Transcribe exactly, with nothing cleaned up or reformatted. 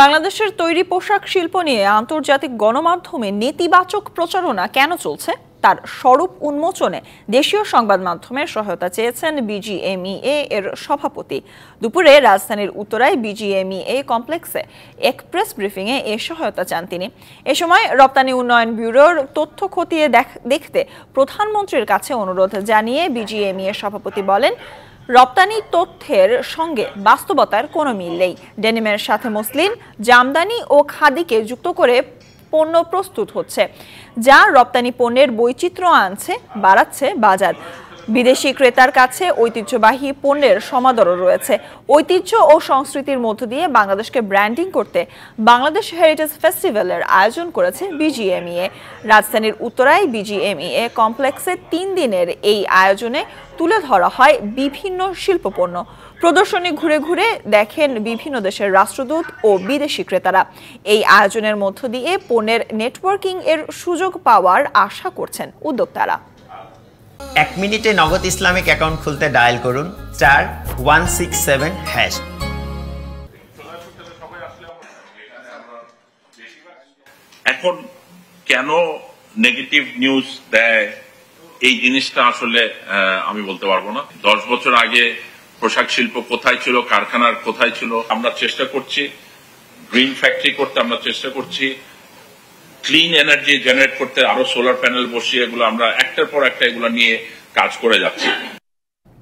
বাংলাদেশের তৈরি পোশাক শিল্প নিয়ে আন্তর্জাতিক গণমাধ্যমে নেতিবাচক প্রচারণা কেন চলছে তার স্বরূপ উন্মোচনে দেশীয় সংবাদ মাধ্যমের সহায়তা চেয়েছেন বিজিএমইএ এর সভাপতি। দুপুরে রাজধানীর উত্তরায় বিজিএমইএ কমপ্লেক্সে এক প্রেস ব্রিফিংয়ে এ সহায়তা চান তিনি। এ সময় রপ্তানি উন্নয়ন ব্যুরোর তথ্য খতিয়ে দেখতে প্রধানমন্ত্রীর কাছে অনুরোধ জানিয়ে বিজিএমইএ সভাপতি বলেন, রপ্তানি তথ্যের সঙ্গে বাস্তবতার কোনো মিল নেই। ডেনিমের সাথে মসলিন, জামদানি ও খাদিকে যুক্ত করে পণ্য প্রস্তুত হচ্ছে, যা রপ্তানি পণ্যের বৈচিত্র্য আনছে, বাড়াচ্ছে বাজার। বিদেশি ক্রেতার কাছে ঐতিহ্যবাহী পণ্যের সমাদরও রয়েছে। ঐতিহ্য ও সংস্কৃতির মধ্য দিয়ে বাংলাদেশকে ব্র্যান্ডিং করতে বাংলাদেশ হেরিটেজ ফেস্টিভ্যালের আয়োজন করেছে বিজিএমইএ। রাজধানীর উত্তরায় বিজিএমইএ কমপ্লেক্সে তিন দিনের এই আয়োজনে তুলে ধরা হয় বিভিন্ন শিল্পপণ্য। প্রদর্শনী ঘুরে ঘুরে দেখেন বিভিন্ন দেশের রাষ্ট্রদূত ও বিদেশি ক্রেতারা। এই আয়োজনের মধ্য দিয়ে পণ্যের নেটওয়ার্কিং এর সুযোগ পাওয়ার আশা করছেন উদ্যোক্তারা। এক মিনিটে নগদ ইসলামিক অ্যাকাউন্ট খুলতে ডায়াল করুন star one six seven hash. এখন কেন নেগেটিভ নিউজ দেয় এই জিনিসটা আসলে আমি বলতে পারবো না। দশ বছর আগে পোশাক শিল্প কোথায় ছিল, কারখানার কোথায় ছিল, আমরা চেষ্টা করছি গ্রিন ফ্যাক্টরি করতে, আমরা চেষ্টা করছি ক্লিন এনার্জি জেনারেট করতে, আরো সোলার প্যানেল বসিয়ে এগুলো আমরা একটার পর একটা এগুলো নিয়ে কাজ করে যাচ্ছি।